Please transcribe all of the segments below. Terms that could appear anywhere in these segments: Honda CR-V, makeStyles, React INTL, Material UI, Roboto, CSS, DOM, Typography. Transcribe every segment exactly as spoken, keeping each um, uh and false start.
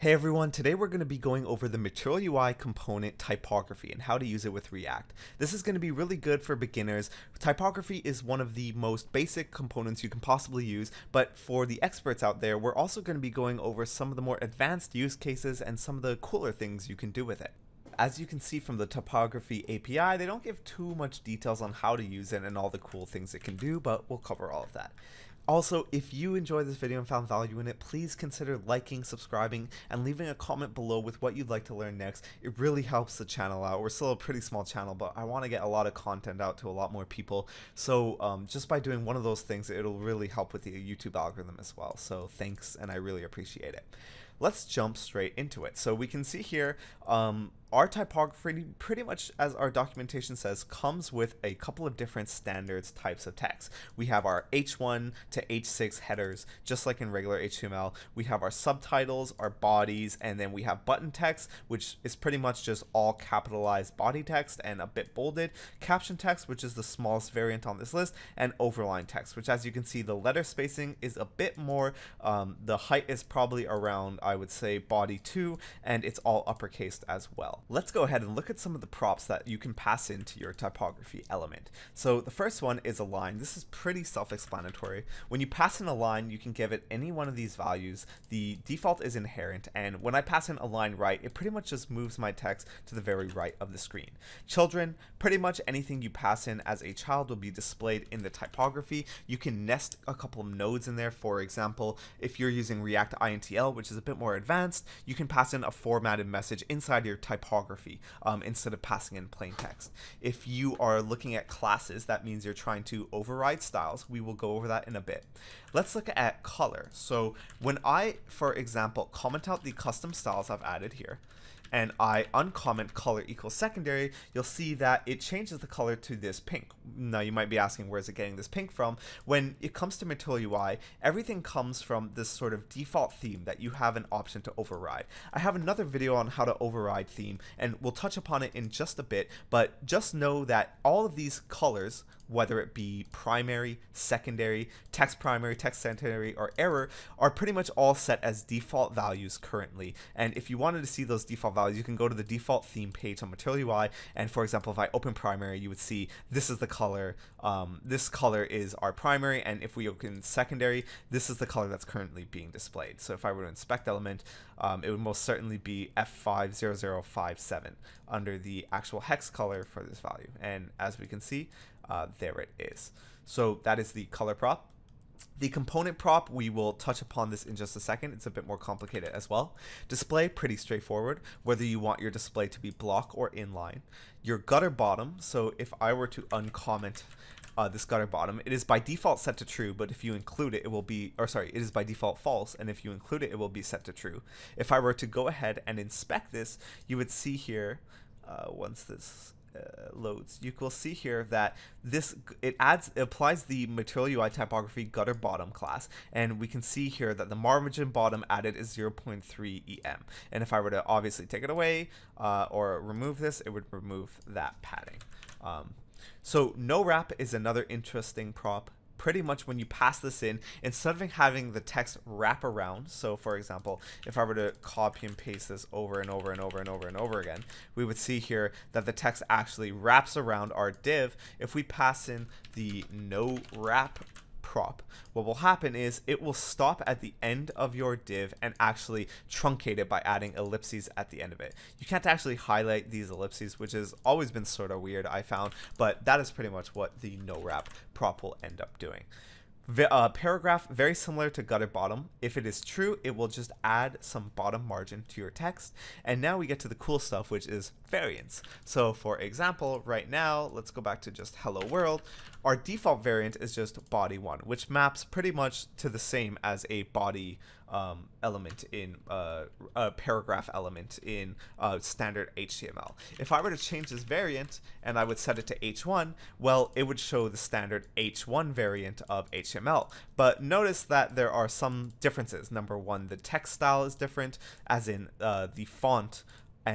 Hey everyone, today we're going to be going over the Material U I component typography and how to use it with React. This is going to be really good for beginners. Typography is one of the most basic components you can possibly use, but for the experts out there, we're also going to be going over some of the more advanced use cases and some of the cooler things you can do with it. As you can see from the typography A P I, they don't give too much details on how to use it and all the cool things it can do, but we'll cover all of that. Also, if you enjoyed this video and found value in it, please consider liking, subscribing, and leaving a comment below with what you'd like to learn next. It really helps the channel out. We're still a pretty small channel, but I want to get a lot of content out to a lot more people. So um, just by doing one of those things, it'll really help with the YouTube algorithm as well. So thanks, and I really appreciate it. Let's jump straight into it. So we can see here, um, our typography, pretty much as our documentation says, comes with a couple of different standards types of text. We have our H one to H six headers, just like in regular H T M L. We have our subtitles, our bodies, and then we have button text, which is pretty much just all capitalized body text and a bit bolded, caption text, which is the smallest variant on this list, and overline text, which, as you can see, the letter spacing is a bit more, um, the height is probably around, I would say, body two, and it's all uppercased as well. Let's go ahead and look at some of the props that you can pass into your typography element. So the first one is a line. This is pretty self-explanatory. When you pass in a line, you can give it any one of these values. The default is inherent, and when I pass in a line right, it pretty much just moves my text to the very right of the screen. Children, pretty much anything you pass in as a child will be displayed in the typography. You can nest a couple of nodes in there. For example, if you're using React I N T L, which is a bit more advanced, you can pass in a formatted message inside your typography um, instead of passing in plain text. If you are looking at classes, that means you're trying to override styles. We will go over that in a bit. Let's look at color. So when I, for example, comment out the custom styles I've added here, and I uncomment color equals secondary, you'll see that it changes the color to this pink. Now you might be asking, where is it getting this pink from? When it comes to Material U I, everything comes from this sort of default theme that you have an option to override. I have another video on how to override theme, and we'll touch upon it in just a bit, but just know that all of these colors, whether it be primary, secondary, text primary, text secondary, or error, are pretty much all set as default values currently. And if you wanted to see those default values, you can go to the default theme page on Material U I, and for example, if I open primary, you would see this is the color, um, this color is our primary, and if we open secondary, this is the color that's currently being displayed. So if I were to inspect element, um, it would most certainly be F five zero zero five seven under the actual hex color for this value. And as we can see, Uh, there it is. So that is the color prop. The component prop, we will touch upon this in just a second. It's a bit more complicated as well. Display, pretty straightforward, whether you want your display to be block or inline. Your gutter bottom, so if I were to uncomment Uh, this gutter bottom, it is by default set to true, but if you include it, it will be, or sorry, it is by default false, and if you include it, it will be set to true. If I were to go ahead and inspect this, you would see here, uh, once this Uh, loads, you will see here that this it adds it applies the Material U I typography gutter bottom class, and we can see here that the margin bottom added is zero point three E M, and if I were to obviously take it away uh, or remove this, it would remove that padding. Um, so no wrap is another interesting prop. Pretty much when you pass this in, instead of having the text wrap around, so for example, if I were to copy and paste this over and over and over and over and over again, we would see here that the text actually wraps around our div. If we pass in the no wrap prop, what will happen is it will stop at the end of your div and actually truncate it by adding ellipses at the end of it. You can't actually highlight these ellipses, which has always been sort of weird, I found, but that is pretty much what the no wrap prop will end up doing. Uh, paragraph, very similar to gutter bottom. If it is true, it will just add some bottom margin to your text. And now we get to the cool stuff, which is variants. So for example, right now, let's go back to just hello world. Our default variant is just body one, which maps pretty much to the same as a body um, element in uh, a paragraph element in uh, standard H T M L. If I were to change this variant and I would set it to H one, well, it would show the standard H one variant of H T M L. But notice that there are some differences. Number one, the text style is different, as in uh, the font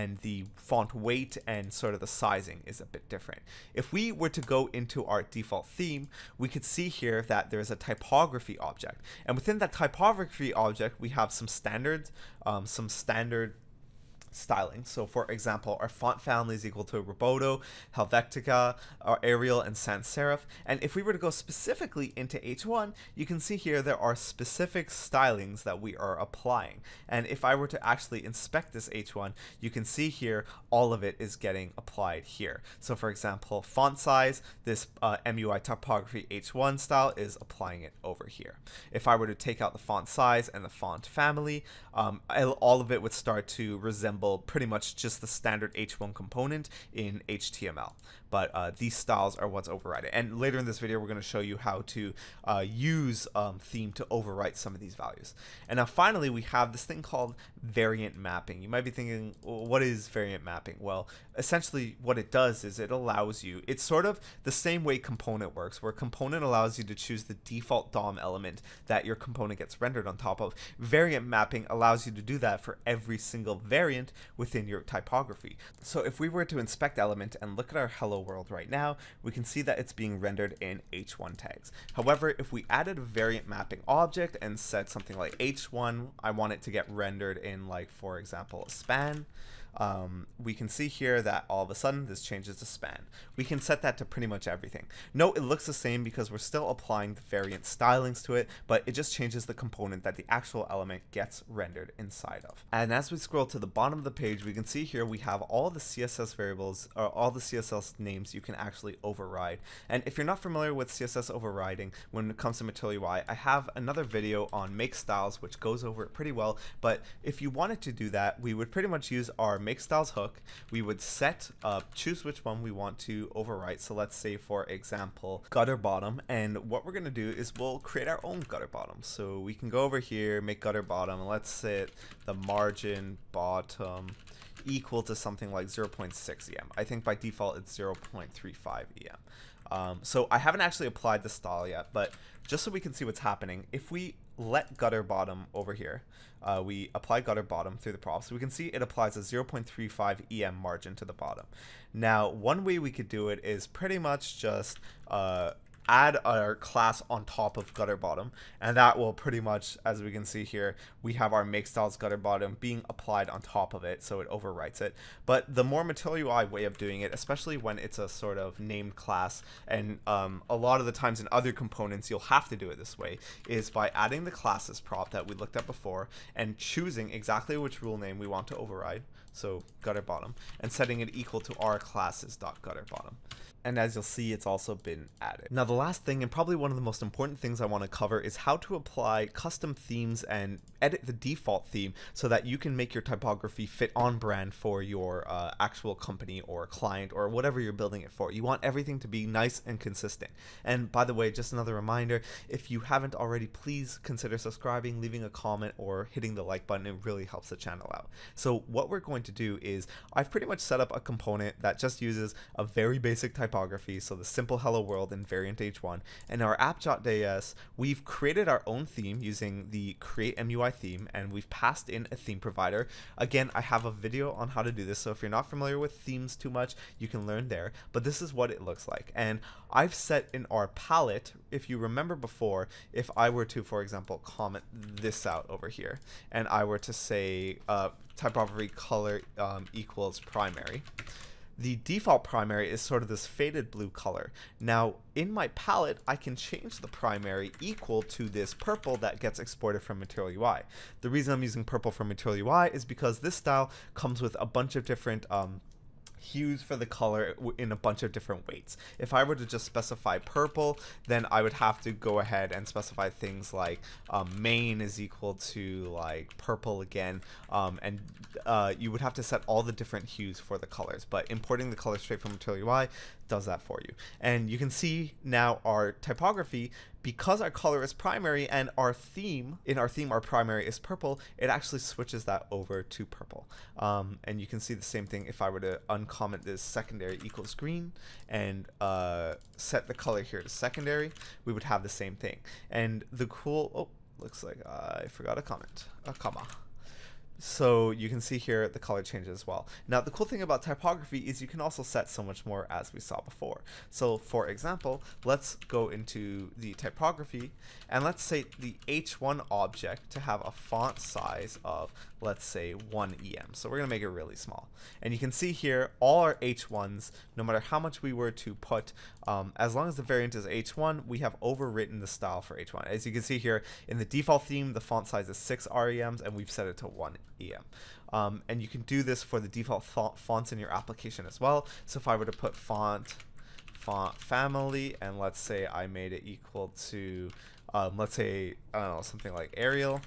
and the font weight and sort of the sizing is a bit different. If we were to go into our default theme, we could see here that there's a typography object, and within that typography object we have some standards, um, some standard styling. So for example, our font family is equal to Roboto, Helvetica, our Arial, and Sans Serif. And if we were to go specifically into H one, you can see here there are specific stylings that we are applying. And if I were to actually inspect this H one, you can see here all of it is getting applied here. So for example, font size, this uh, M U I typography H one style is applying it over here. If I were to take out the font size and the font family, um, all of it would start to resemble pretty much just the standard H one component in H T M L. But uh, these styles are what's overridden. And later in this video, we're going to show you how to uh, use um, theme to overwrite some of these values. And now finally, we have this thing called variant mapping. You might be thinking, well, what is variant mapping? Well, essentially what it does is it allows you, it's sort of the same way component works, where component allows you to choose the default D O M element that your component gets rendered on top of. Variant mapping allows you to do that for every single variant within your typography. So if we were to inspect element and look at our hello world right now, we can see that it's being rendered in H one tags. However, if we added a variant mapping object and said something like H one, I want it to get rendered in, like, for example, a span, um, we can see here that all of a sudden this changes to span. We can set that to pretty much everything. No, it looks the same because we're still applying the variant stylings to it, but it just changes the component that the actual element gets rendered inside of. And as we scroll to the bottom of the page, we can see here we have all the C S S variables, or all the C S S names you can actually override. And if you're not familiar with C S S overriding when it comes to Material U I, I have another video on makestyles which goes over it pretty well. But if you wanted to do that, we would pretty much use our makestyles hook. We would set up, choose which one we want to overwrite. So let's say, for example, gutter bottom. And what we're going to do is we'll create our own gutter bottom. So we can go over here, make gutter bottom, and let's set the margin bottom Um, equal to something like zero point six E M. I think by default it's zero point three five E M. Um, so I haven't actually applied the style yet, but just so we can see what's happening, if we let gutter bottom over here, uh, we apply gutter bottom through the props, we can see it applies a zero point three five E M margin to the bottom. Now, one way we could do it is pretty much just uh, add our class on top of gutter bottom, and that will pretty much, as we can see here, we have our makestyles gutter bottom being applied on top of it, so it overwrites it. But the more Material U I way of doing it, especially when it's a sort of named class, and um, a lot of the times in other components you'll have to do it this way, is by adding the classes prop that we looked at before and choosing exactly which rule name we want to override, so gutter bottom, and setting it equal to our classes.gutterBottom. And as you'll see, it's also been added. Now the last thing, and probably one of the most important things I want to cover, is how to apply custom themes and edit the default theme so that you can make your typography fit on brand for your uh, actual company or client or whatever you're building it for. You want everything to be nice and consistent. And by the way, just another reminder, if you haven't already, please consider subscribing, leaving a comment, or hitting the like button. It really helps the channel out. So what we're going to do is I've pretty much set up a component that just uses a very basic type typography, so the simple hello world and variant H one. And our app.js, we've created our own theme using the createMUItheme, and we've passed in a theme provider. Again, I have a video on how to do this, so if you're not familiar with themes too much, you can learn there. But this is what it looks like. And I've set in our palette, if you remember before, if I were to, for example, comment this out over here, and I were to say uh, typography color um, equals primary, the default primary is sort of this faded blue color. Now, in my palette, I can change the primary equal to this purple that gets exported from Material U I. The reason I'm using purple from Material U I is because this style comes with a bunch of different um, hues for the color in a bunch of different weights. If I were to just specify purple, then I would have to go ahead and specify things like um, main is equal to like purple again, um, and uh, you would have to set all the different hues for the colors. But importing the color straight from Material U I does that for you. And you can see now our typography, because our color is primary and our theme, in our theme our primary is purple, it actually switches that over to purple. Um, and you can see the same thing if I were to uncomment this secondary equals green and uh, set the color here to secondary, we would have the same thing. And the cool, oh, looks like I forgot a comment, a comma. So you can see here the color changes as well. Now the cool thing about typography is you can also set so much more, as we saw before. So for example, let's go into the typography and let's say the H one object to have a font size of, let's say, one E M. So we're gonna make it really small. And you can see here all our H ones, no matter how much we were to put, um, as long as the variant is H one, we have overwritten the style for H one. As you can see here in the default theme, the font size is six R E Ms and we've set it to one E M. Um, and you can do this for the default font fonts in your application as well. So if I were to put font font family, and let's say I made it equal to, um, let's say, I don't know, something like Arial,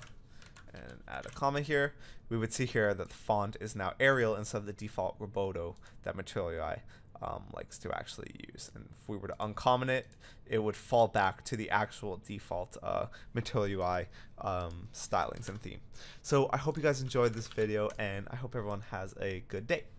and add a comma here, we would see here that the font is now Arial instead of the default Roboto that Material U I um, likes to actually use. And if we were to uncomment it, it would fall back to the actual default uh, Material U I um, stylings and theme. So I hope you guys enjoyed this video, and I hope everyone has a good day.